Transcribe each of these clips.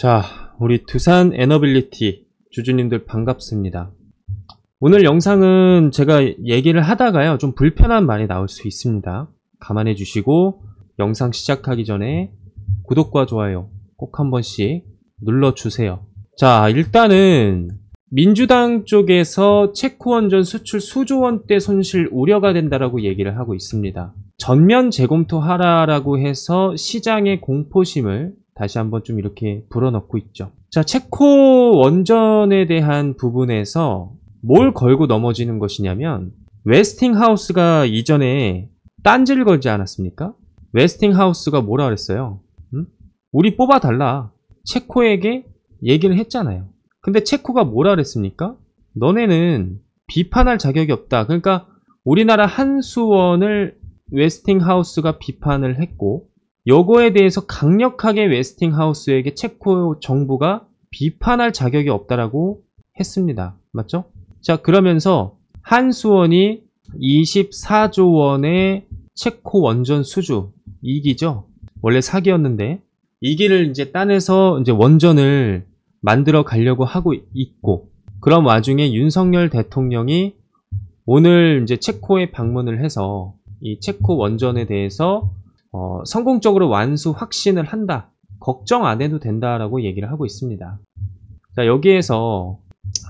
자, 우리 두산에너빌리티 주주님들 반갑습니다. 오늘 영상은 제가 얘기를 하다가요 좀 불편한 말이 나올 수 있습니다. 감안해 주시고 영상 시작하기 전에 구독과 좋아요 꼭 한 번씩 눌러주세요. 자, 일단은 민주당 쪽에서 체코원전 수출 수조원대 손실 우려가 된다라고 얘기를 하고 있습니다. 전면 재검토하라라고 해서 시장의 공포심을 다시 한번 좀 이렇게 불어넣고 있죠. 자, 체코원전에 대한 부분에서 뭘 걸고 넘어지는 것이냐면, 웨스팅하우스가 이전에 딴지를 걸지 않았습니까? 웨스팅하우스가 뭐라 그랬어요? 우리 뽑아달라, 체코에게 얘기를 했잖아요. 근데 체코가 뭐라 그랬습니까? 너네는 비판할 자격이 없다. 그러니까 우리나라 한수원을 웨스팅하우스가 비판을 했고, 요거에 대해서 강력하게 웨스팅하우스에게 체코 정부가 비판할 자격이 없다라고 했습니다. 맞죠? 자, 그러면서 한수원이 24조 원의 체코 원전 수주 2기죠. 원래 4기였는데 2기를 이제 따내서 이제 원전을 만들어 가려고 하고 있고, 그런 와중에 윤석열 대통령이 오늘 이제 체코에 방문을 해서 이 체코 원전에 대해서 성공적으로 완수 확신을 한다, 걱정 안 해도 된다라고 얘기를 하고 있습니다. 자, 여기에서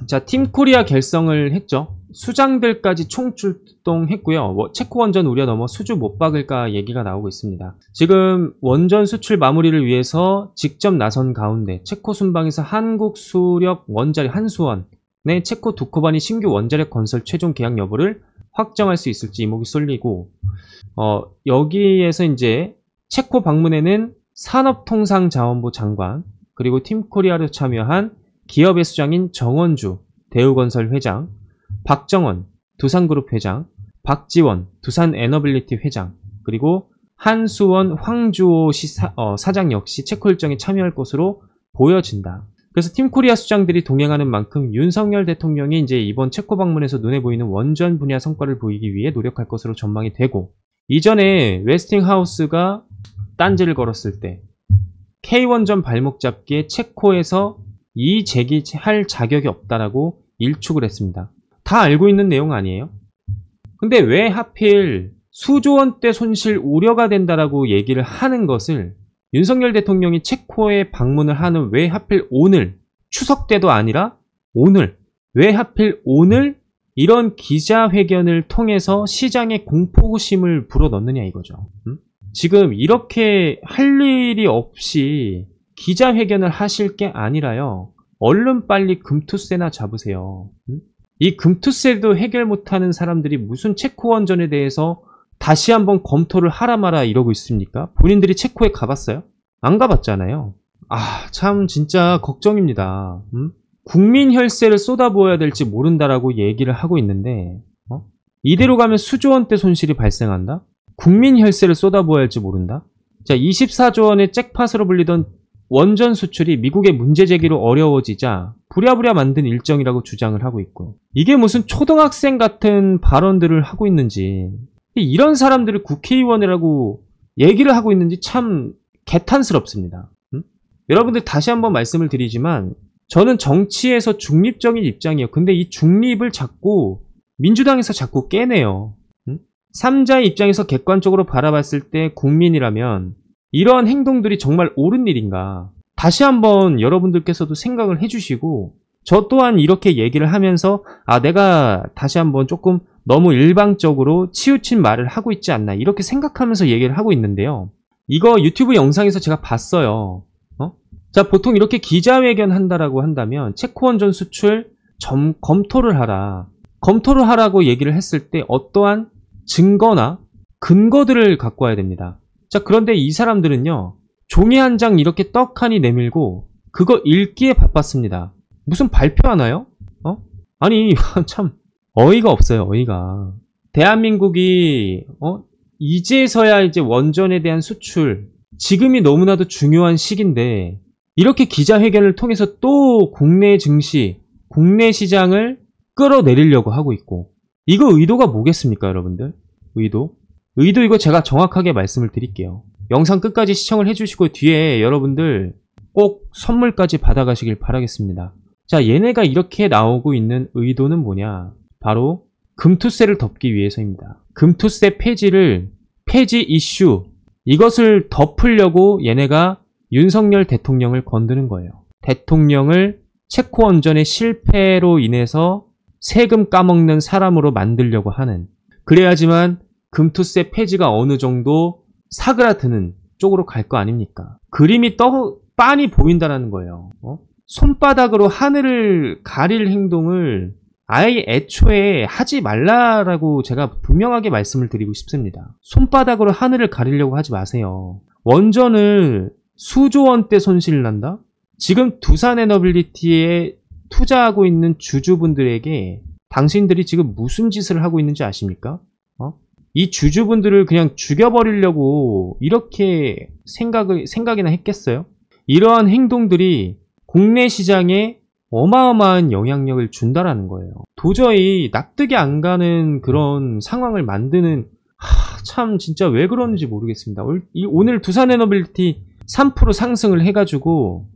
자, 팀코리아 결성을 했죠. 수장들까지 총출동했고요. 체코 원전 우려 넘어 수주 못 박을까 얘기가 나오고 있습니다. 지금 원전 수출 마무리를 위해서 직접 나선 가운데 체코 순방에서 한국 수력 원자력 한수원의 체코 두코바니 신규 원자력 건설 최종 계약 여부를 확정할 수 있을지 이목이 쏠리고, 여기에서 이제 체코 방문에는 산업통상자원부 장관, 그리고 팀코리아로 참여한 기업의 수장인 정원주 대우건설 회장, 박정원 두산그룹 회장, 박지원 두산에너빌리티 회장, 그리고 한수원 황주호 사장 역시 체코 일정에 참여할 것으로 보여진다. 그래서 팀코리아 수장들이 동행하는 만큼 윤석열 대통령이 이제 이번 체코 방문에서 눈에 보이는 원전 분야 성과를 보이기 위해 노력할 것으로 전망이 되고, 이전에 웨스팅하우스가 딴지를 걸었을 때 K원전 발목잡기에 체코에서 이 제기할 자격이 없다라고 일축을 했습니다. 다 알고 있는 내용 아니에요? 근데 왜 하필 수조원대 손실 우려가 된다라고 얘기를 하는 것을 윤석열 대통령이 체코에 방문을 하는, 왜 하필 오늘, 추석 때도 아니라 오늘, 왜 하필 오늘 이런 기자회견을 통해서 시장의 공포심을 불어넣느냐 이거죠. 지금 이렇게 할 일이 없이 기자회견을 하실 게 아니라요, 얼른 빨리 금투세나 잡으세요. 이 금투세도 해결 못하는 사람들이 무슨 체코원전에 대해서 다시 한번 검토를 하라 마라 이러고 있습니까? 본인들이 체코에 가봤어요? 안 가봤잖아요. 아, 참 진짜 걱정입니다. 국민 혈세를 쏟아부어야 될지 모른다라고 얘기를 하고 있는데, 이대로 가면 수조원대 손실이 발생한다? 국민 혈세를 쏟아부어야 할지 모른다? 자, 24조 원의 잭팟으로 불리던 원전 수출이 미국의 문제 제기로 어려워지자 부랴부랴 만든 일정이라고 주장을 하고 있고, 이게 무슨 초등학생 같은 발언들을 하고 있는지, 이런 사람들을 국회의원이라고 얘기를 하고 있는지 참 개탄스럽습니다. 여러분들 다시 한번 말씀을 드리지만, 저는 정치에서 중립적인 입장이에요. 근데 이 중립을 자꾸 민주당에서 자꾸 깨네요. 삼자의 입장에서 객관적으로 바라봤을 때 국민이라면 이러한 행동들이 정말 옳은 일인가, 다시 한번 여러분들께서도 생각을 해주시고, 저 또한 이렇게 얘기를 하면서 아, 내가 다시 한번 조금 너무 일방적으로 치우친 말을 하고 있지 않나 이렇게 생각하면서 얘기를 하고 있는데요, 이거 유튜브 영상에서 제가 봤어요. 자, 보통 이렇게 기자회견 한다라고 한다면 체코원전 수출 검토를 하라, 검토를 하라고 얘기를 했을 때 어떠한 증거나 근거들을 갖고 와야 됩니다. 자, 그런데 이 사람들은요 종이 한 장 이렇게 떡하니 내밀고 그거 읽기에 바빴습니다. 무슨 발표하나요? 아니 참 어이가 없어요. 어이가. 대한민국이 이제서야 이제 원전에 대한 수출, 지금이 너무나도 중요한 시기인데 이렇게 기자회견을 통해서 또 국내 증시, 국내 시장을 끌어내리려고 하고 있고, 이거 의도가 뭐겠습니까 여러분들? 의도 이거 제가 정확하게 말씀을 드릴게요. 영상 끝까지 시청을 해주시고, 뒤에 여러분들 꼭 선물까지 받아가시길 바라겠습니다. 자, 얘네가 이렇게 나오고 있는 의도는 뭐냐, 바로 금투세를 덮기 위해서입니다. 금투세 폐지 이슈, 이것을 덮으려고 얘네가 윤석열 대통령을 건드는 거예요. 대통령을 체코 원전의 실패로 인해서 세금 까먹는 사람으로 만들려고 하는, 그래야지만 금투세 폐지가 어느 정도 사그라드는 쪽으로 갈 거 아닙니까? 그림이 빤히 보인다는 거예요. 손바닥으로 하늘을 가릴 행동을 아예 애초에 하지 말라라고 제가 분명하게 말씀을 드리고 싶습니다. 손바닥으로 하늘을 가리려고 하지 마세요. 원전을 수조원대 손실 난다? 지금 두산에너빌리티에 투자하고 있는 주주분들에게 당신들이 지금 무슨 짓을 하고 있는지 아십니까? 이 주주분들을 그냥 죽여버리려고 이렇게 생각이나 했겠어요? 이러한 행동들이 국내 시장에 어마어마한 영향력을 준다라는 거예요. 도저히 납득이 안 가는 그런 상황을 만드는, 참 진짜 왜 그러는지 모르겠습니다. 오늘 두산에너빌리티 3% 상승을 해가지고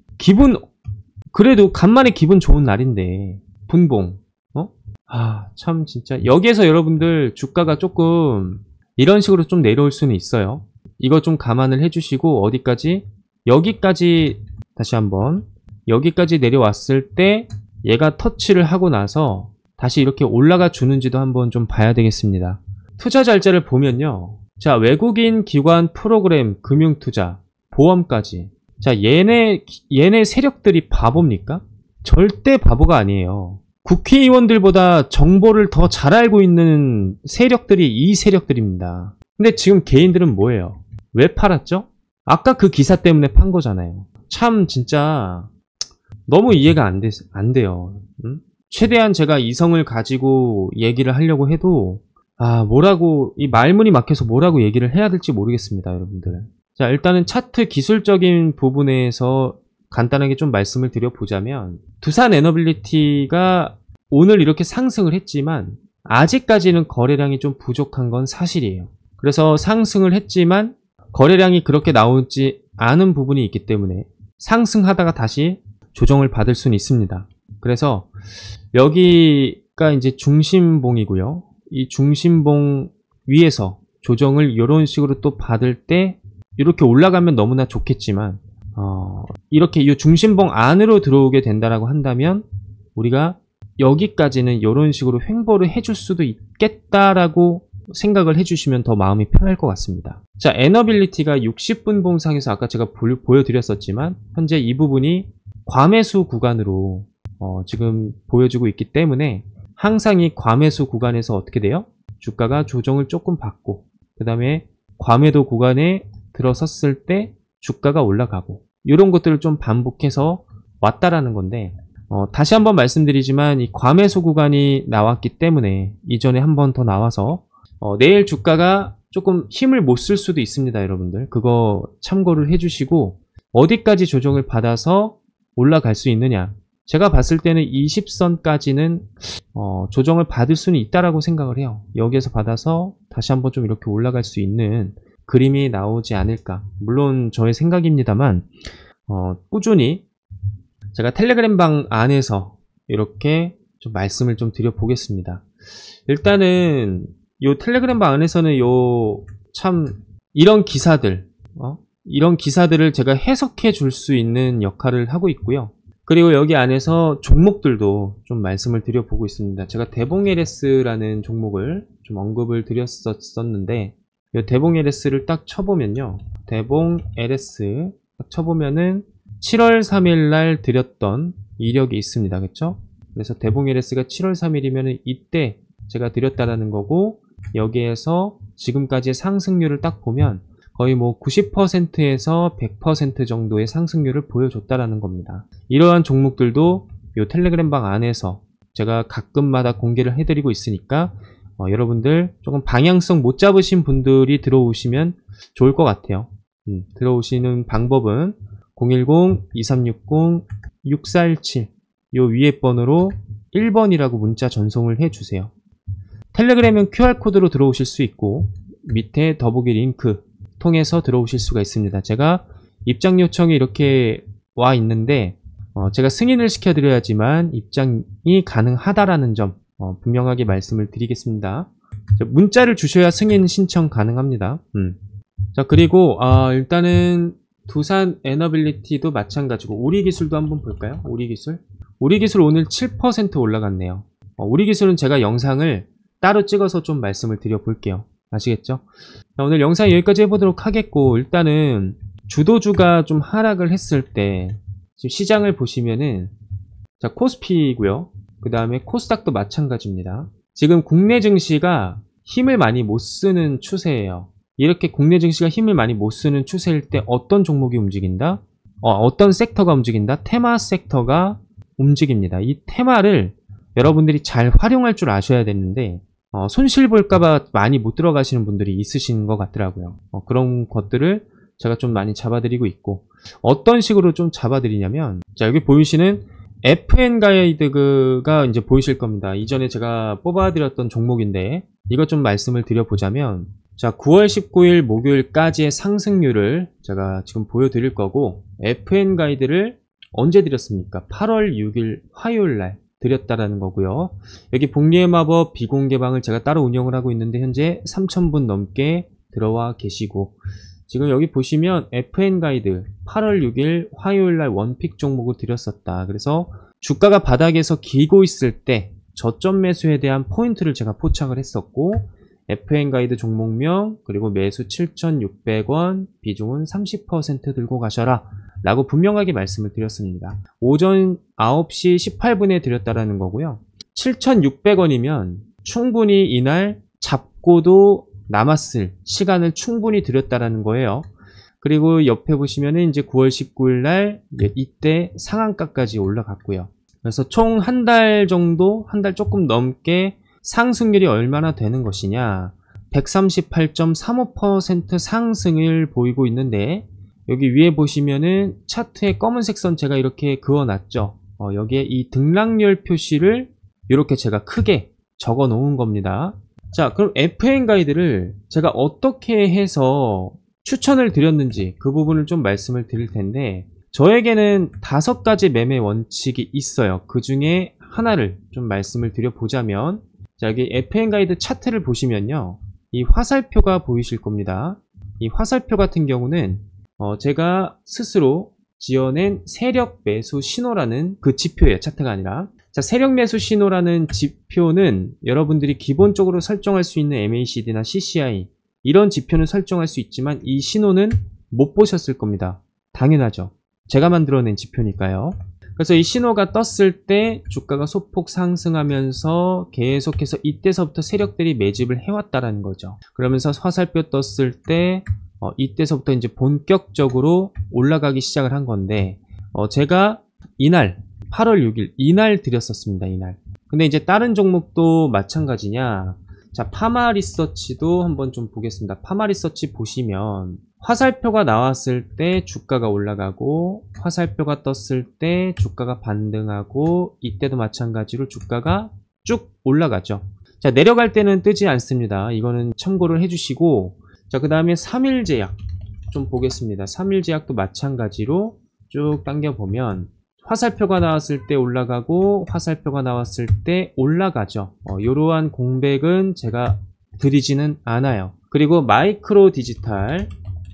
그래도 간만에 기분 좋은 날인데 분봉, 참 진짜 여기에서 여러분들 주가가 조금 이런 식으로 좀 내려올 수는 있어요. 이거 좀 감안을 해주시고, 어디까지, 여기까지, 다시 한번 여기까지 내려왔을 때 얘가 터치를 하고 나서 다시 이렇게 올라가 주는지도 한번 좀 봐야 되겠습니다. 투자 잘자를 보면요, 자, 외국인 기관 프로그램, 금융투자, 보험까지, 자, 얘네 세력들이 바보입니까? 절대 바보가 아니에요. 국회의원들보다 정보를 더 잘 알고 있는 세력들이 이 세력들입니다. 근데 지금 개인들은 뭐예요? 왜 팔았죠? 아까 그 기사 때문에 판 거잖아요. 참 진짜 너무 이해가 안 돼요. 최대한 제가 이성을 가지고 얘기를 하려고 해도 뭐라고, 이 말문이 막혀서 뭐라고 얘기를 해야 될지 모르겠습니다, 여러분들. 자, 일단은 차트 기술적인 부분에서 간단하게 좀 말씀을 드려보자면, 두산에너빌리티가 오늘 이렇게 상승을 했지만 아직까지는 거래량이 좀 부족한 건 사실이에요. 그래서 상승을 했지만 거래량이 그렇게 나오지 않은 부분이 있기 때문에 상승하다가 다시 조정을 받을 수는 있습니다. 그래서 여기가 이제 중심봉이고요. 이 중심봉 위에서 조정을 이런 식으로 또 받을 때 이렇게 올라가면 너무나 좋겠지만, 이렇게 이 중심봉 안으로 들어오게 된다라고 한다면 우리가 여기까지는 이런 식으로 횡보를 해줄 수도 있겠다라고 생각을 해주시면 더 마음이 편할 것 같습니다. 자, 에너빌리티가 60분 봉상에서 아까 제가 보여드렸었지만 현재 이 부분이 과매수 구간으로 지금 보여주고 있기 때문에 항상 이 과매수 구간에서 어떻게 돼요? 주가가 조정을 조금 받고, 그 다음에 과매도 구간에 들어섰을 때 주가가 올라가고, 이런 것들을 좀 반복해서 왔다라는 건데, 다시 한번 말씀드리지만 이 과매수 구간이 나왔기 때문에 이전에 한 번 더 나와서 내일 주가가 조금 힘을 못 쓸 수도 있습니다, 여러분들. 그거 참고를 해주시고, 어디까지 조정을 받아서 올라갈 수 있느냐, 제가 봤을 때는 20선까지는 조정을 받을 수는 있다라고 생각을 해요. 여기에서 받아서 다시 한번 좀 이렇게 올라갈 수 있는 그림이 나오지 않을까. 물론 저의 생각입니다만, 꾸준히 제가 텔레그램방 안에서 이렇게 좀 말씀을 좀 드려보겠습니다. 일단은 요 텔레그램방 안에서는 이런 기사들, 이런 기사들을 제가 해석해 줄 수 있는 역할을 하고 있고요. 그리고 여기 안에서 종목들도 좀 말씀을 드려보고 있습니다. 제가 대봉 LS라는 종목을 좀 언급을 드렸었는데, 이 대봉 LS를 딱 쳐보면요, 대봉 LS 딱 쳐보면은 7월 3일 날 드렸던 이력이 있습니다, 그쵸? 그래서 대봉 LS가 7월 3일이면은 이때 제가 드렸다라는 거고, 여기에서 지금까지의 상승률을 딱 보면 거의 뭐 90%에서 100% 정도의 상승률을 보여줬다라는 겁니다. 이러한 종목들도 이 텔레그램방 안에서 제가 가끔마다 공개를 해드리고 있으니까, 여러분들 조금 방향성 못 잡으신 분들이 들어오시면 좋을 것 같아요. 들어오시는 방법은 010-2360-6417 이 위에 번호로 1번이라고 문자 전송을 해주세요. 텔레그램은 QR코드로 들어오실 수 있고, 밑에 더보기 링크 통해서 들어오실 수가 있습니다. 제가 입장 요청이 이렇게 와 있는데 제가 승인을 시켜드려야지만 입장이 가능하다라는 점 분명하게 말씀을 드리겠습니다. 문자를 주셔야 승인 신청 가능합니다. 자, 그리고 일단은 두산 에너빌리티도 마찬가지고 우리기술도 한번 볼까요? 우리기술 오늘 7% 올라갔네요. 우리기술은 제가 영상을 따로 찍어서 좀 말씀을 드려볼게요. 아시겠죠? 자, 오늘 영상 여기까지 해보도록 하겠고, 일단은 주도주가 좀 하락을 했을 때 지금 시장을 보시면은, 자, 코스피고요. 그 다음에 코스닥도 마찬가지입니다. 지금 국내 증시가 힘을 많이 못 쓰는 추세예요. 이렇게 국내 증시가 힘을 많이 못 쓰는 추세일 때 어떤 종목이 움직인다? 어떤 섹터가 움직인다? 테마 섹터가 움직입니다. 이 테마를 여러분들이 잘 활용할 줄 아셔야 되는데 손실 볼까봐 많이 못 들어가시는 분들이 있으신 것 같더라고요. 그런 것들을 제가 좀 많이 잡아드리고 있고, 어떤 식으로 좀 잡아드리냐면, 자, 여기 보이시는 FN 가이드가 이제 보이실 겁니다. 이전에 제가 뽑아드렸던 종목인데 이것 좀 말씀을 드려보자면, 자, 9월 19일 목요일까지의 상승률을 제가 지금 보여드릴 거고, FN 가이드를 언제 드렸습니까? 8월 6일 화요일날 드렸다라는 거고요. 여기 복리의마법 비공개방을 제가 따로 운영을 하고 있는데 현재 3,000분 넘게 들어와 계시고, 지금 여기 보시면 FN 가이드 8월 6일 화요일날 원픽 종목을 드렸었다. 그래서 주가가 바닥에서 기고 있을 때 저점 매수에 대한 포인트를 제가 포착을 했었고, FN 가이드 종목명 그리고 매수 7,600원, 비중은 30% 들고 가셔라 라고 분명하게 말씀을 드렸습니다. 오전 9시 18분에 드렸다라는 거고요. 7,600원이면 충분히 이날 잡고도 남았을 시간을 충분히 드렸다라는 거예요. 그리고 옆에 보시면은 이제 9월 19일 날 이때 상한가까지 올라갔고요. 그래서 총 한 달 정도, 한 달 조금 넘게 상승률이 얼마나 되는 것이냐, 138.35% 상승을 보이고 있는데, 여기 위에 보시면은 차트에 검은색 선 제가 이렇게 그어놨죠. 여기에 이 등락률 표시를 이렇게 제가 크게 적어 놓은 겁니다. 자, 그럼 FN 가이드를 제가 어떻게 해서 추천을 드렸는지 그 부분을 좀 말씀을 드릴 텐데, 저에게는 5가지 매매 원칙이 있어요. 그 중에 하나를 좀 말씀을 드려보자면, 자, 여기 FN 가이드 차트를 보시면요, 이 화살표가 보이실 겁니다. 이 화살표 같은 경우는 제가 스스로 지어낸 세력 매수 신호라는 그 지표예요. 차트가 아니라. 자, 세력 매수 신호라는 지표는 여러분들이 기본적으로 설정할 수 있는 MACD나 CCI 이런 지표는 설정할 수 있지만 이 신호는 못 보셨을 겁니다. 당연하죠. 제가 만들어낸 지표니까요. 그래서 이 신호가 떴을 때 주가가 소폭 상승하면서 계속해서 이때서부터 세력들이 매집을 해왔다라는 거죠. 그러면서 화살표 떴을 때 이때서부터 이제 본격적으로 올라가기 시작을 한 건데, 제가 이날 8월 6일 이날 드렸었습니다. 이날. 근데 이제 다른 종목도 마찬가지냐. 자, 파마 리서치도 한번 좀 보겠습니다. 파마 리서치 보시면 화살표가 나왔을 때 주가가 올라가고, 화살표가 떴을 때 주가가 반등하고, 이때도 마찬가지로 주가가 쭉 올라가죠. 자, 내려갈 때는 뜨지 않습니다. 이거는 참고를 해주시고, 자, 그 다음에 삼일제약 좀 보겠습니다. 삼일제약도 마찬가지로 쭉 당겨보면 화살표가 나왔을 때 올라가고, 화살표가 나왔을 때 올라가죠. 이러한 공백은 제가 드리지는 않아요. 그리고 마이크로 디지털,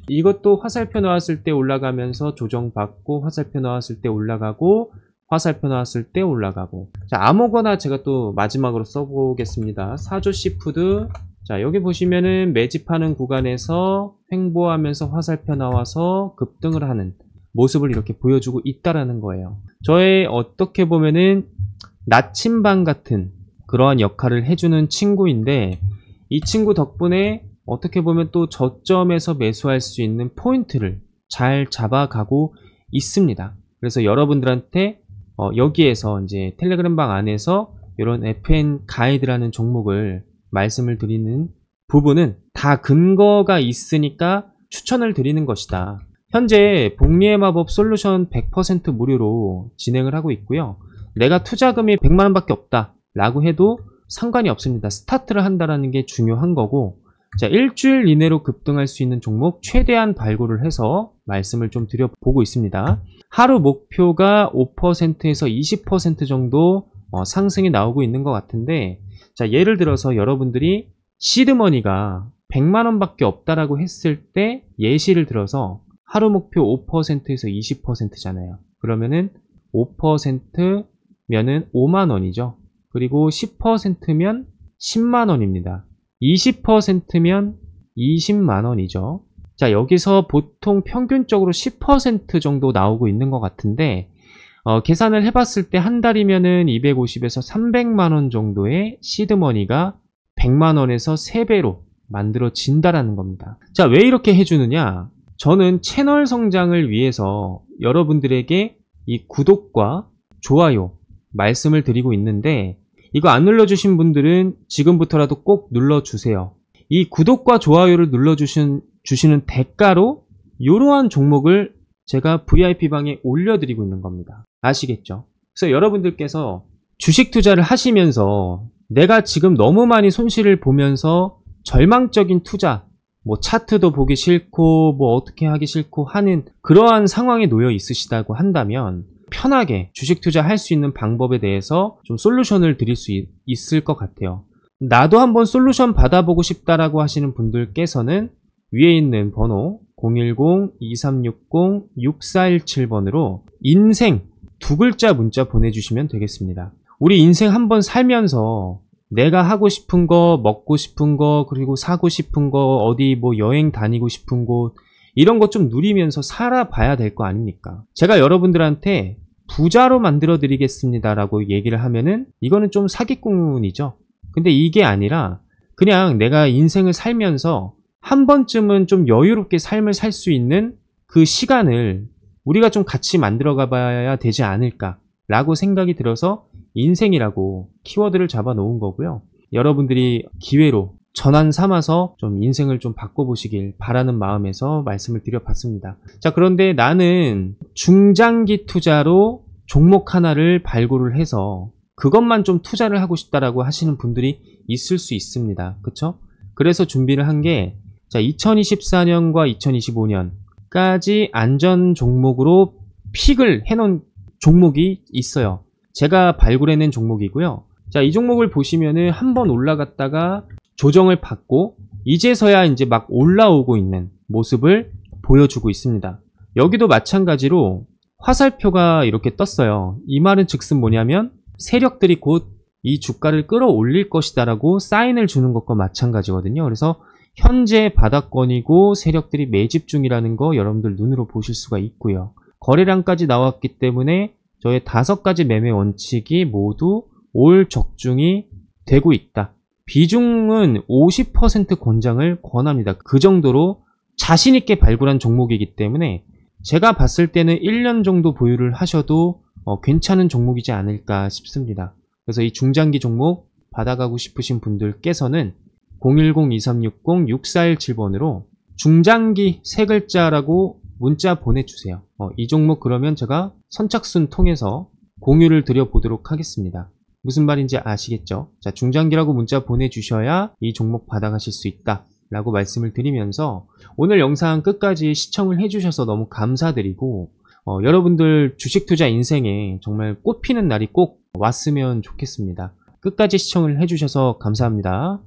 이것도 화살표 나왔을 때 올라가면서 조정받고, 화살표 나왔을 때 올라가고, 화살표 나왔을 때 올라가고. 자, 아무거나 제가 또 마지막으로 써보겠습니다. 사조시푸드, 자, 여기 보시면은 매집하는 구간에서 횡보하면서 화살표 나와서 급등을 하는 모습을 이렇게 보여주고 있다라는 거예요. 저의 어떻게 보면은 나침반 같은 그러한 역할을 해주는 친구인데, 이 친구 덕분에 어떻게 보면 또 저점에서 매수할 수 있는 포인트를 잘 잡아가고 있습니다. 그래서 여러분들한테 여기에서 이제 텔레그램방 안에서 이런 FN 가이드라는 종목을 말씀을 드리는 부분은 다 근거가 있으니까 추천을 드리는 것이다. 현재 복리의 마법 솔루션 100% 무료로 진행을 하고 있고요. 내가 투자금이 100만원 밖에 없다 라고 해도 상관이 없습니다. 스타트를 한다라는 게 중요한 거고, 자, 일주일 이내로 급등할 수 있는 종목 최대한 발굴을 해서 말씀을 좀 드려보고 있습니다. 하루 목표가 5%에서 20% 정도 상승이 나오고 있는 것 같은데, 자, 예를 들어서 여러분들이 시드머니가 100만원 밖에 없다라고 했을 때 예시를 들어서 하루 목표 5%에서 20%잖아요. 그러면은 5%면은 5만원이죠. 그리고 10%면 10만원입니다. 20%면 20만원이죠. 자, 여기서 보통 평균적으로 10% 정도 나오고 있는 것 같은데, 계산을 해봤을 때 한 달이면은 250에서 300만원 정도의 시드머니가 100만원에서 3배로 만들어진다라는 겁니다. 자, 왜 이렇게 해주느냐? 저는 채널 성장을 위해서 여러분들에게 이 구독과 좋아요 말씀을 드리고 있는데, 이거 안 눌러주신 분들은 지금부터라도 꼭 눌러주세요. 이 구독과 좋아요를 눌러주시는 대가로 이러한 종목을 제가 VIP방에 올려드리고 있는 겁니다. 아시겠죠? 그래서 여러분들께서 주식 투자를 하시면서 내가 지금 너무 많이 손실을 보면서 절망적인 투자, 뭐 차트도 보기 싫고 뭐 어떻게 하기 싫고 하는 그러한 상황에 놓여 있으시다고 한다면 편하게 주식 투자할 수 있는 방법에 대해서 좀 솔루션을 드릴 수 있을 것 같아요. 나도 한번 솔루션 받아보고 싶다라고 하시는 분들께서는 위에 있는 번호 010-2360-6417번으로 인생 2글자 문자 보내주시면 되겠습니다. 우리 인생 한번 살면서 내가 하고 싶은 거, 먹고 싶은 거, 그리고 사고 싶은 거, 어디 뭐 여행 다니고 싶은 곳, 이런 것 좀 누리면서 살아봐야 될 거 아닙니까? 제가 여러분들한테 부자로 만들어 드리겠습니다 라고 얘기를 하면은 이거는 좀 사기꾼이죠. 근데 이게 아니라 그냥 내가 인생을 살면서 한 번쯤은 좀 여유롭게 삶을 살 수 있는 그 시간을 우리가 좀 같이 만들어 가봐야 되지 않을까 라고 생각이 들어서 인생이라고 키워드를 잡아 놓은 거고요. 여러분들이 기회로 전환 삼아서 좀 인생을 좀 바꿔보시길 바라는 마음에서 말씀을 드려봤습니다. 자, 그런데 나는 중장기 투자로 종목 하나를 발굴을 해서 그것만 좀 투자를 하고 싶다라고 하시는 분들이 있을 수 있습니다. 그쵸? 그래서 준비를 한 게, 자, 2024년과 2025년까지 안전 종목으로 픽을 해놓은 종목이 있어요. 제가 발굴해낸 종목이고요. 자, 이 종목을 보시면은 한번 올라갔다가 조정을 받고 이제서야 이제 막 올라오고 있는 모습을 보여주고 있습니다. 여기도 마찬가지로 화살표가 이렇게 떴어요. 이 말은 즉슨 뭐냐면 세력들이 곧 이 주가를 끌어올릴 것이다 라고 사인을 주는 것과 마찬가지거든요. 그래서 현재 바닥권이고 세력들이 매집 중이라는 거 여러분들 눈으로 보실 수가 있고요. 거래량까지 나왔기 때문에 저의 5가지 매매 원칙이 모두 올 적중이 되고 있다. 비중은 50% 권장을 권합니다. 그 정도로 자신있게 발굴한 종목이기 때문에 제가 봤을 때는 1년 정도 보유를 하셔도 괜찮은 종목이지 않을까 싶습니다. 그래서 이 중장기 종목 받아가고 싶으신 분들께서는 010-2360-6417번으로 중장기 3글자라고 문자 보내주세요. 이 종목 그러면 제가 선착순 통해서 공유를 드려보도록 하겠습니다. 무슨 말인지 아시겠죠? 자, 중장기라고 문자 보내주셔야 이 종목 받아가실 수 있다 라고 말씀을 드리면서 오늘 영상 끝까지 시청을 해주셔서 너무 감사드리고, 여러분들 주식투자 인생에 정말 꽃피는 날이 꼭 왔으면 좋겠습니다. 끝까지 시청을 해주셔서 감사합니다.